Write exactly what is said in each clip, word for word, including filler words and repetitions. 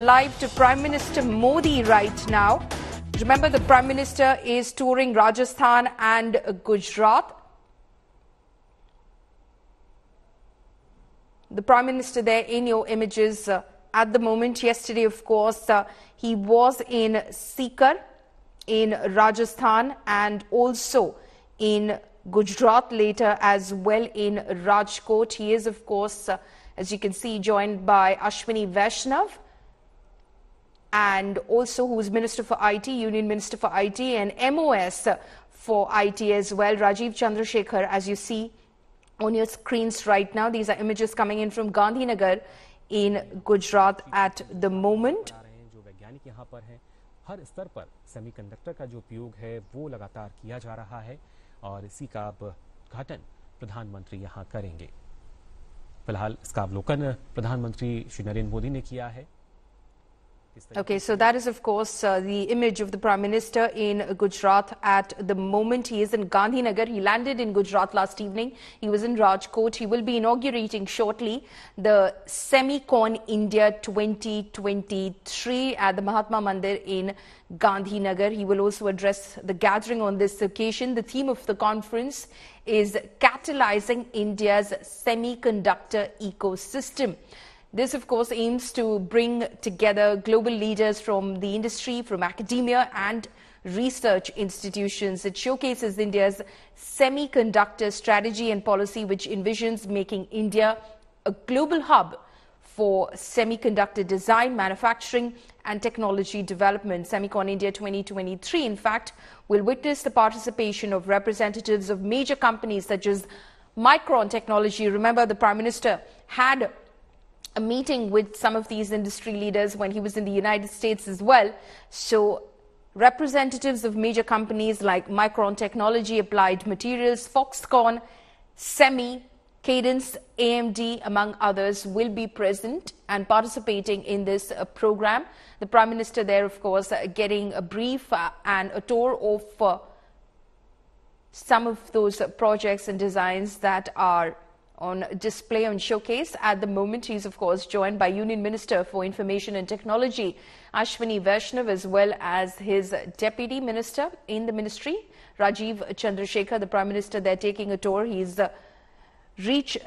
Live to Prime Minister Modi right now. Remember, the Prime Minister is touring Rajasthan and Gujarat. The Prime Minister there in your images uh, at the moment. Yesterday, of course, uh, he was in Sikar, in Rajasthan, and also in Gujarat later as well, in Rajkot. He is, of course, uh, as you can see, joined by Ashwini Vaishnav, and also who is Minister for I T, Union Minister for I T, and M O S for I T as well, Rajiv Chandrasekhar, as you see on your screens right now. These are images coming in from Gandhinagar in Gujarat at the moment. हर स्तर पर semiconductor का जो उपयोग है वो लगातार किया जा रहा है और इसी का अब उद्घाटन प्रधानमंत्री यहाँ करेंगे. फिलहाल इसका अवलोकन प्रधानमंत्री श्री नरेंद्र मोदी ने किया है. Okay, so that is, of course, uh, the image of the Prime Minister in Gujarat at the moment. He is in Gandhinagar. He landed in Gujarat last evening. He was in Rajkot. He will be inaugurating shortly the Semicon India twenty twenty-three at the Mahatma Mandir in Gandhinagar. He will also address the gathering on this occasion. The theme of the conference is Catalyzing India's Semiconductor Ecosystem. This, of course, aims to bring together global leaders from the industry, from academia and research institutions. It showcases India's semiconductor strategy and policy, which envisions making India a global hub for semiconductor design, manufacturing and technology development. Semicon India twenty twenty-three, in fact, will witness the participation of representatives of major companies such as Micron Technology. Remember, the Prime Minister had a meeting with some of these industry leaders when he was in the United States as well. So representatives of major companies like Micron Technology, Applied Materials, Foxconn, Semi, Cadence, A M D, among others, will be present and participating in this uh, program. The Prime Minister there, of course, uh, getting a brief uh, and a tour of uh, some of those uh, projects and designs that are on display and showcase at the moment. He is, of course, joined by Union Minister for Information and Technology, Ashwini Vaishnav, as well as his Deputy Minister in the Ministry, Rajiv Chandrasekhar. The Prime Minister there taking a tour. He's uh, reached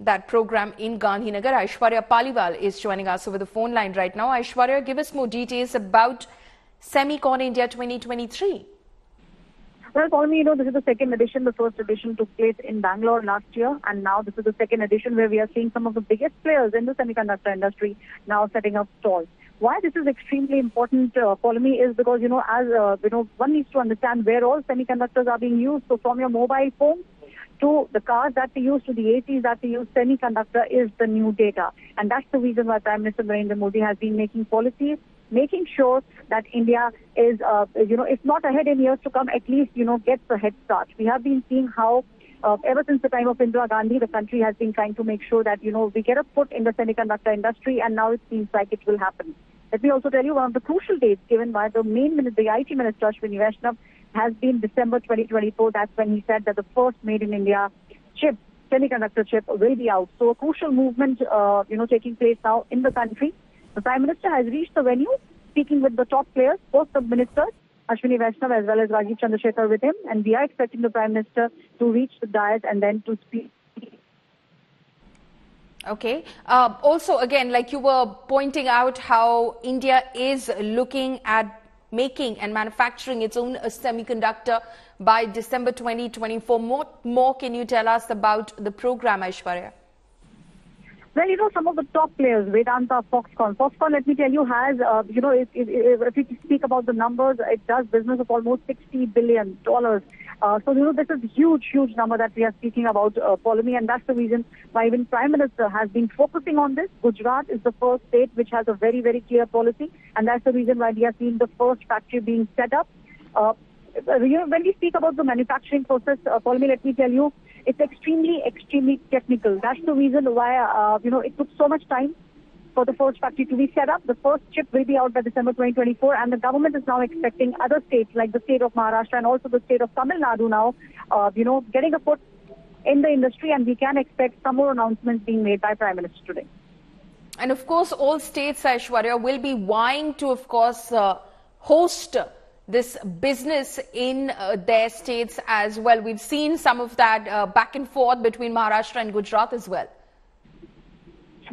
that program in Gandhinagar. Aishwarya Paliwal is joining us over the phone line right now. Aishwarya, give us more details about Semicon India twenty twenty-three. Well, Palmi, you know, this is the second edition. The first edition took place in Bangalore last year, and now this is the second edition where we are seeing some of the biggest players in the semiconductor industry now setting up stalls. Why this is extremely important, uh, Palmi, is because, you know, as uh, you know, one needs to understand where all semiconductors are being used. So from your mobile phone to the cars that we use, to the A Cs that we use, semiconductor is the new data. And that's the reason why Prime Minister Narendra Modi has been making policies, making sure that India is, uh, you know, if not ahead in years to come, at least, you know, gets a head start. We have been seeing how, uh, ever since the time of Indira Gandhi, the country has been trying to make sure that, you know, we get a foot in the semiconductor industry, and now it seems like it will happen. Let me also tell you, one of the crucial dates given by the main minister, the I T Minister, Ashwini Vaishnav, has been December twenty twenty-four. That's when he said that the first made in India chip, semiconductor chip, will be out. So a crucial movement, uh, you know, taking place now in the country. The Prime Minister has reached the venue, speaking with the top players, both the ministers, Ashwini Vaishnav as well as Rajiv Chandrasekhar with him, and we are expecting the Prime Minister to reach the dais and then to speak. Okay. Uh, also, again, like you were pointing out, how India is looking at making and manufacturing its own semiconductor by December twenty twenty-four. More, more can you tell us about the program, Aishwarya? Well, you know, some of the top players, Vedanta, Foxconn. Foxconn, let me tell you, has, uh, you know, if, if, if we speak about the numbers, it does business of almost sixty billion dollars. Uh, so, you know, this is a huge, huge number that we are speaking about, uh, Palmi, and that's the reason why even Prime Minister has been focusing on this. Gujarat is the first state which has a very, very clear policy, and that's the reason why we are seeing the first factory being set up. Uh, you know, when we speak about the manufacturing process, uh, Palmi, let me tell you, it's extremely, extremely technical. That's the reason why, uh, you know, it took so much time for the first factory to be set up. The first chip will be out by December twenty twenty-four, and the government is now expecting other states like the state of Maharashtra and also the state of Tamil Nadu now, uh, you know, getting a foot in the industry, and we can expect some more announcements being made by Prime Minister today. And of course, all states, Aishwarya, will be vying to, of course, uh, host this business in uh, their states as well. We've seen some of that uh, back and forth between Maharashtra and Gujarat as well.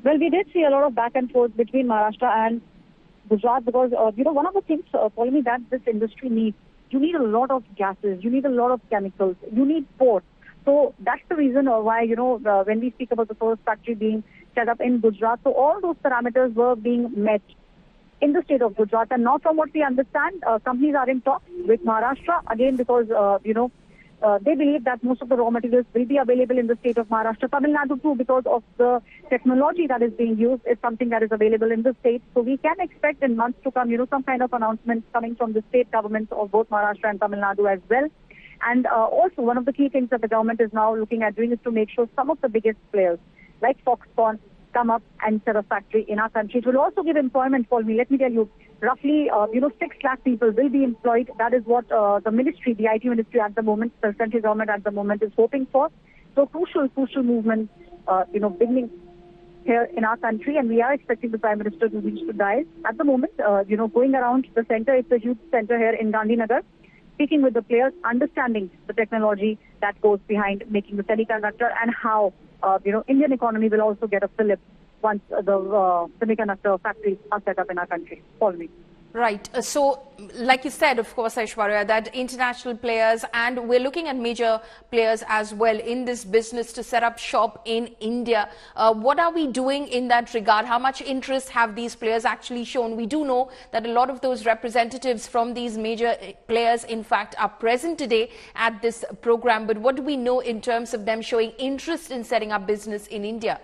Well, we did see a lot of back and forth between Maharashtra and Gujarat because, uh, you know, one of the things, uh, Polony, that this industry needs, you need a lot of gases, you need a lot of chemicals, you need ports. So that's the reason or why, you know, uh, when we speak about the source factory being set up in Gujarat, so all those parameters were being met in the state of Gujarat. And now from what we understand, uh, companies are in talks with Maharashtra, again, because, uh, you know, Uh, they believe that most of the raw materials will be available in the state of Maharashtra. Tamil Nadu too, because of the technology that is being used, is something that is available in the state. So we can expect in months to come, you know, some kind of announcements coming from the state governments of both Maharashtra and Tamil Nadu as well. And uh, also one of the key things that the government is now looking at doing is to make sure some of the biggest players like Foxconn come up and set a factory in our country. It will also give employment for me. Let me tell you, roughly, uh, you know, six lakh people will be employed. That is what uh, the ministry, the I T ministry at the moment, the central government at the moment is hoping for. So crucial, crucial movement, uh, you know, beginning here in our country. And we are expecting the Prime Minister to reach to Dahej. At the moment, uh, you know, going around the centre, it's a huge centre here in Gandhinagar, speaking with the players, understanding the technology that goes behind making the semiconductor and how, uh, you know, Indian economy will also get a fillip once the uh, semiconductor factories are set up in our country. Follow me. Right. Uh, so, like you said, of course, Aishwarya, that international players, and we're looking at major players as well in this business to set up shop in India. Uh, what are we doing in that regard? How much interest have these players actually shown? We do know that a lot of those representatives from these major players, in fact, are present today at this program. But what do we know in terms of them showing interest in setting up business in India?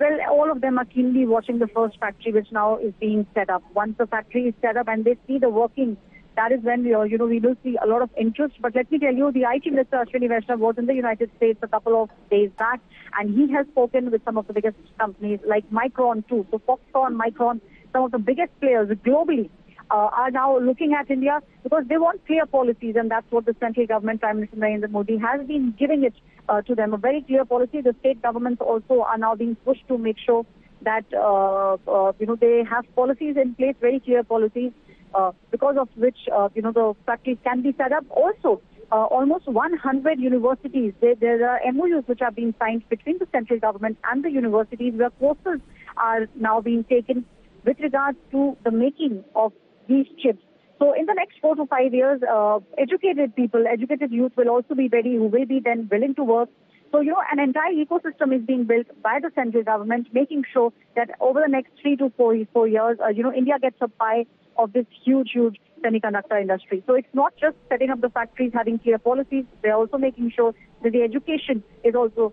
Well, all of them are keenly watching the first factory, which now is being set up. Once the factory is set up and they see the working, that is when we are, you know, we will see a lot of interest. But let me tell you, the I T Minister Ashwini Vaishnav was in the United States a couple of days back, and he has spoken with some of the biggest companies like Micron too. So Foxconn, Micron, some of the biggest players globally uh, are now looking at India because they want clear policies, and that's what the central government, Prime Minister Narendra Modi, has been giving it. Uh, to them, a very clear policy. The state governments also are now being pushed to make sure that uh, uh, you know, they have policies in place, very clear policies, uh, because of which uh, you know, the factories can be set up. Also, uh, almost one hundred universities. They, there are M O Us which are being signed between the central government and the universities, where courses are now being taken with regards to the making of these chips. So in the next four to five years, uh, educated people, educated youth will also be ready, who will be then willing to work. So, you know, an entire ecosystem is being built by the central government, making sure that over the next three to four, four years, uh, you know, India gets a pie of this huge, huge semiconductor industry. So it's not just setting up the factories, having clear policies. They're also making sure that the education is also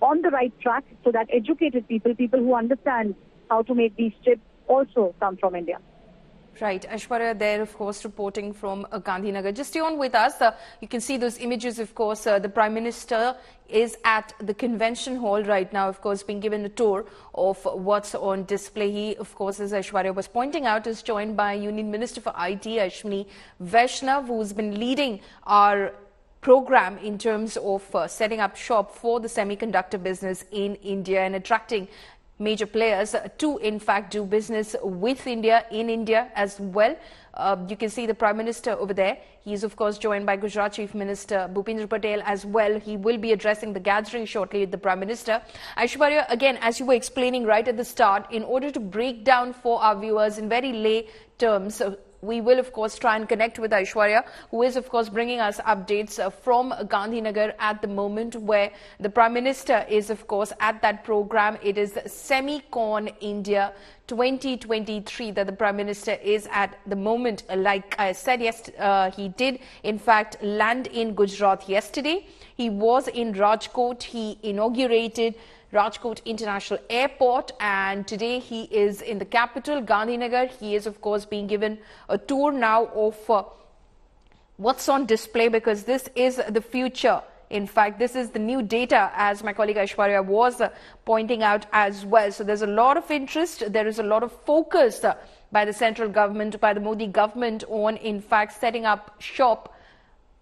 on the right track so that educated people, people who understand how to make these chips, also come from India. Right, Aishwarya there, of course, reporting from uh, Gandhinagar. Just stay on with us. Uh, you can see those images, of course. Uh, the Prime Minister is at the convention hall right now, of course, being given a tour of what's on display. He, of course, as Aishwarya was pointing out, is joined by Union Minister for I T, Ashwini Vaishnav, who's been leading our program in terms of uh, setting up shop for the semiconductor business in India and attracting major players to, in fact, do business with India, in India as well. Uh, you can see the Prime Minister over there. He is, of course, joined by Gujarat Chief Minister Bhupendra Patel as well. He will be addressing the gathering shortly with the Prime Minister. Aishwarya, again, as you were explaining right at the start, in order to break down for our viewers in very lay terms, uh, we will, of course, try and connect with Aishwarya, who is, of course, bringing us updates from Gandhinagar at the moment, where the Prime Minister is, of course, at that program. It is Semicon India twenty twenty-three that the Prime Minister is at the moment. Like I said, yes, uh, he did, in fact, land in Gujarat yesterday. He was in Rajkot. He inaugurated Rajkot International Airport, and today he is in the capital, Gandhinagar. He is, of course, being given a tour now of uh, what's on display, because this is the future. In fact, this is the new data, as my colleague Aishwarya was uh, pointing out as well. So there's a lot of interest. There is a lot of focus uh, by the central government, by the Modi government, on, in fact, setting up shop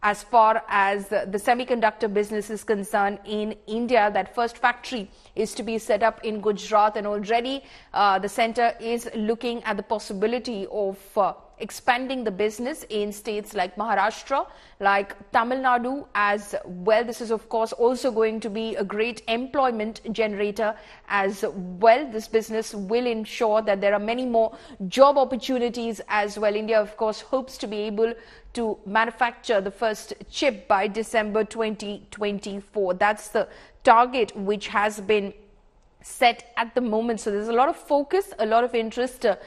as far as the semiconductor business is concerned in India. That first factory is to be set up in Gujarat, and already uh, the center is looking at the possibility of uh, expanding the business in states like Maharashtra, like Tamil Nadu as well. This is of course also going to be a great employment generator as well. This business will ensure that there are many more job opportunities as well. India of course hopes to be able to manufacture the first chip by December twenty twenty-four. That's the target which has been set at the moment. So there's a lot of focus, a lot of interest. Uh,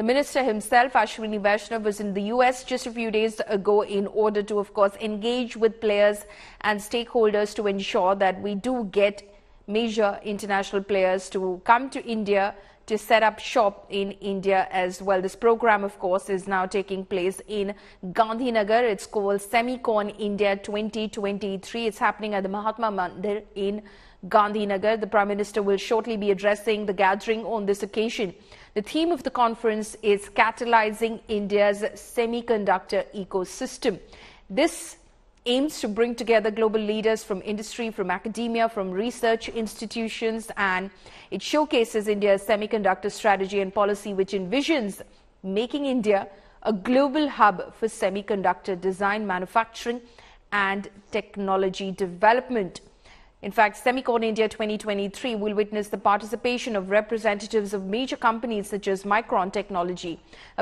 The minister himself, Ashwini Vaishnav, was in the U S just a few days ago in order to, of course, engage with players and stakeholders to ensure that we do get major international players to come to India to set up shop in India as well. This program, of course, is now taking place in Gandhinagar. It's called Semicon India twenty twenty-three. It's happening at the Mahatma Mandir in Gandhinagar. The Prime Minister will shortly be addressing the gathering on this occasion. The theme of the conference is Catalyzing India's Semiconductor Ecosystem. This aims to bring together global leaders from industry, from academia, from research institutions, and it showcases India's semiconductor strategy and policy, which envisions making India a global hub for semiconductor design, manufacturing, and technology development. In fact, Semicon India twenty twenty-three will witness the participation of representatives of major companies such as Micron Technology,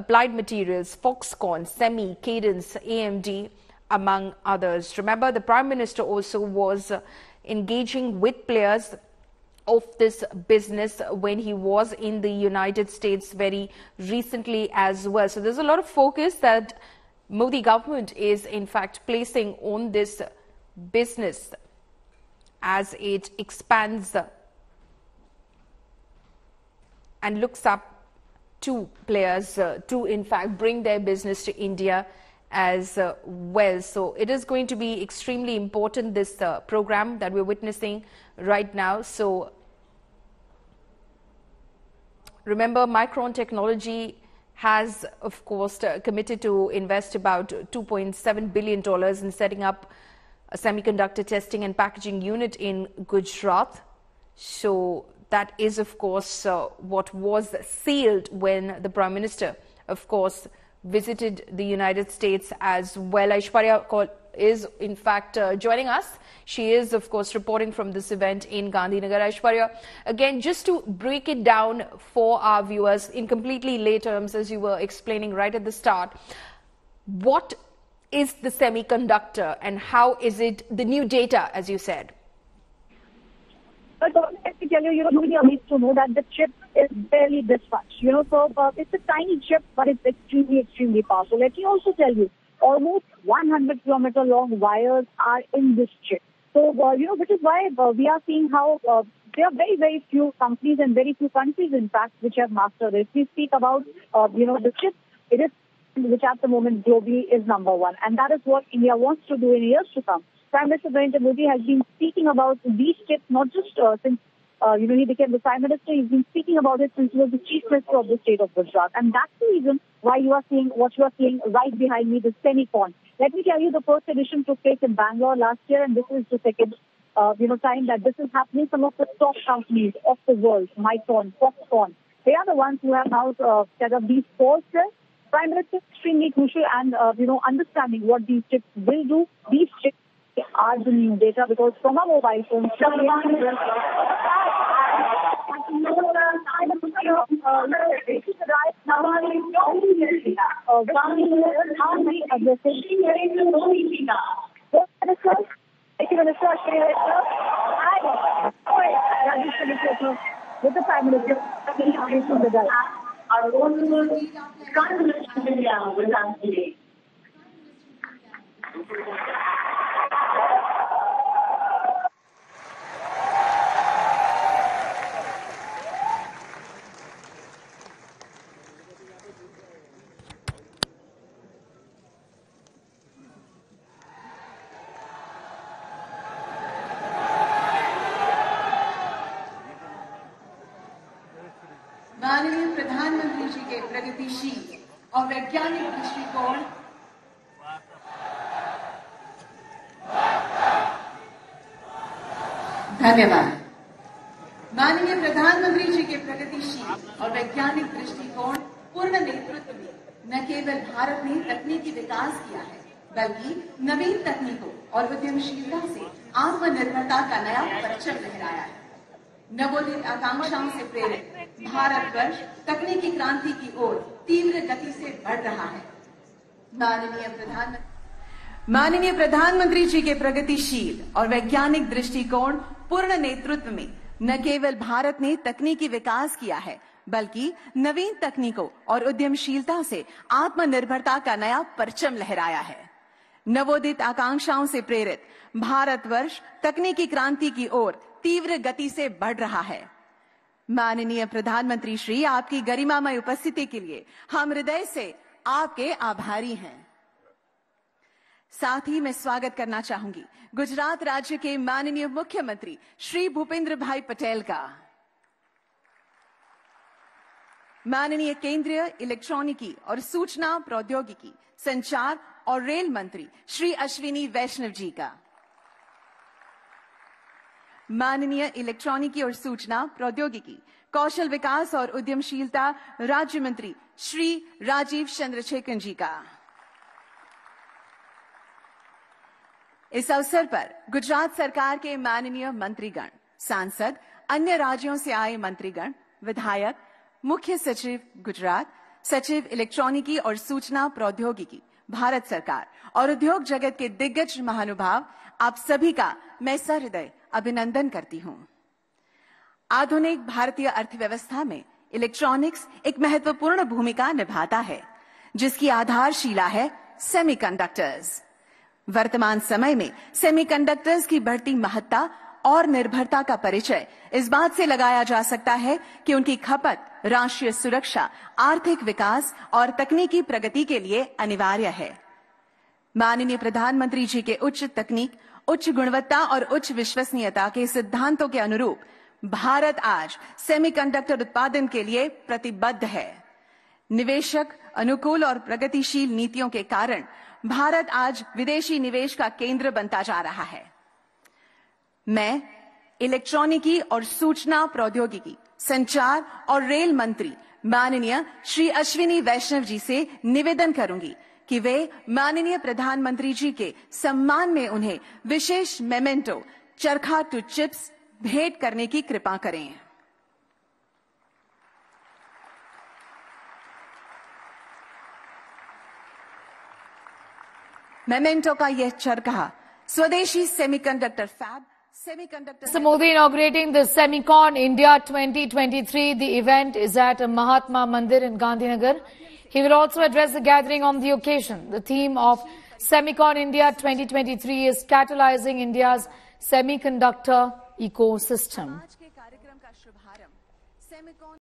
Applied Materials, Foxconn, Semi, Cadence, A M D, among others. Remember, the Prime Minister also was engaging with players of this business when he was in the United States very recently as well. So there's a lot of focus that Modi government is in fact placing on this business as it expands and looks up to players uh, to in fact bring their business to India as uh, well. So it is going to be extremely important, this uh, program that we're witnessing right now. So remember, Micron Technology has of course uh, committed to invest about two point seven billion dollars in setting up a semiconductor testing and packaging unit in Gujarat. So that is of course uh, what was sealed when the Prime Minister of course visited the United States as well. Aishwarya is in fact uh, joining us. She is of course reporting from this event in Gandhinagar. Aishwarya, again, just to break it down for our viewers in completely lay terms, as you were explaining right at the start, what is the semiconductor and how is it the new data, as you said? But let me tell you, you know, you'll be amazed to know that the chip is barely this much. You know, so uh, it's a tiny chip, but it's extremely, extremely powerful. Let me also tell you, almost one hundred kilometer long wires are in this chip. So, uh, you know, which is why uh, we are seeing how uh, there are very, very few companies and very few countries, in fact, which have mastered it. If we speak about, uh, you know, the chip, it is, which at the moment globally is number one. And that is what India wants to do in years to come. Prime Minister Narendra Modi has been speaking about these chips, not just uh, since uh, you know, he became the Prime Minister, he's been speaking about it since he was the Chief Minister of the state of Gujarat. And that's the reason why you are seeing what you are seeing right behind me, the Semicon. Let me tell you, the first edition took place in Bangalore last year, and this is the second uh, you know, time that this is happening. Some of the top companies of the world, Micron, Foxconn, they are the ones who have now uh, set up these four chips. Prime Minister is extremely crucial, and uh, you know, understanding what these chips will do. These chips are the new data, because from our mobile phones, with the Prime Minister, our honorable Prime Minister of India with us today. माननीय प्रधानमंत्री जी के प्रगतिशील और वैज्ञानिक दृष्टिकोण धन्यवाद। माननीय प्रधानमंत्री जी के प्रगतिशील और वैज्ञानिक दृष्टिकोण पूर्ण नेतृत्व में न केवल भारत ने तकनीकी विकास किया है, बल्कि नवीन तकनीकों और उद्यमशीलता से आत्मनिर्भरता का नया परचम लहराया है। नवोदित आकांक्षाओं से प्रेरित भारतवर्ष तकनीकी क्रांति की ओर तीव्र गति से बढ़ रहा है। माननीय प्रधानमंत्री माननीय प्रधानमंत्री जी के प्रगतिशील और वैज्ञानिक दृष्टिकोण पूर्ण नेतृत्व में न केवल भारत ने तकनीकी विकास किया है, बल्कि नवीन तकनीकों और उद्यमशीलता से आत्मनिर्भरता का नया परचम लहराया है। नवोदित आकांक्षाओं से प्रेरित भारतवर्ष तकनीकी क्रांति की ओर तीव्र गति से बढ़ रहा है। माननीय प्रधानमंत्री श्री, आपकी गरिमामय उपस्थिति के लिए हम हृदय से आपके आभारी हैं। साथ ही मैं स्वागत करना चाहूंगी गुजरात राज्य के माननीय मुख्यमंत्री श्री भूपेंद्र भाई पटेल का। माननीय केंद्रीय इलेक्ट्रॉनिकी और सूचना प्रौद्योगिकी, संचार और रेल मंत्री श्री अश्विनी वैष्णव जी का। माननीय इलेक्ट्रॉनिकी और सूचना प्रौद्योगिकी, कौशल विकास और उद्यमशीलता राज्य मंत्री श्री राजीव चंद्रशेखर जी का। इस अवसर पर गुजरात सरकार के माननीय मंत्रीगण, सांसद, अन्य राज्यों से आए मंत्रीगण, विधायक, मुख्य सचिव गुजरात, सचिव इलेक्ट्रॉनिकी और सूचना प्रौद्योगिकी, भारत सरकार और उद्योग जगत के दिग्गज महानुभाव, आप सभी का मैं सहृदय अभिनंदन करती हूं। आधुनिक भारतीय अर्थव्यवस्था में इलेक्ट्रॉनिक्स एक महत्वपूर्ण भूमिका निभाता है, जिसकी आधारशिला है सेमीकंडक्टर्स। वर्तमान समय में सेमीकंडक्टर्स की बढ़ती महत्ता और निर्भरता का परिचय इस बात से लगाया जा सकता है कि उनकी खपत राष्ट्रीय सुरक्षा, आर्थिक विकास और तकनीकी प्रगति के लिए अनिवार्य है। माननीय प्रधानमंत्री जी के उच्च तकनीक, उच्च गुणवत्ता और उच्च विश्वसनीयता के सिद्धांतों के अनुरूप भारत आज सेमीकंडक्टर उत्पादन के लिए प्रतिबद्ध है। निवेशक अनुकूल और प्रगतिशील नीतियों के कारण भारत आज विदेशी निवेश का केंद्र बनता जा रहा है। मैं इलेक्ट्रॉनिकी और सूचना प्रौद्योगिकी, संचार और रेल मंत्री माननीय श्री अश्विनी वैष्णव जी से निवेदन करूंगी कि वे माननीय प्रधानमंत्री जी के सम्मान में उन्हें विशेष मेमेंटो चरखा टू चिप्स भेंट करने की कृपा करें। मेमेंटो का यह चरखा स्वदेशी semiconductor fab semiconductor Modi inaugurating the Semicon India twenty twenty-three. The event is at Mahatma Mandir in Gandhinagar. He will also address the gathering on the occasion. The theme of Semicon India twenty twenty-three is catalyzing India's semiconductor ecosystem.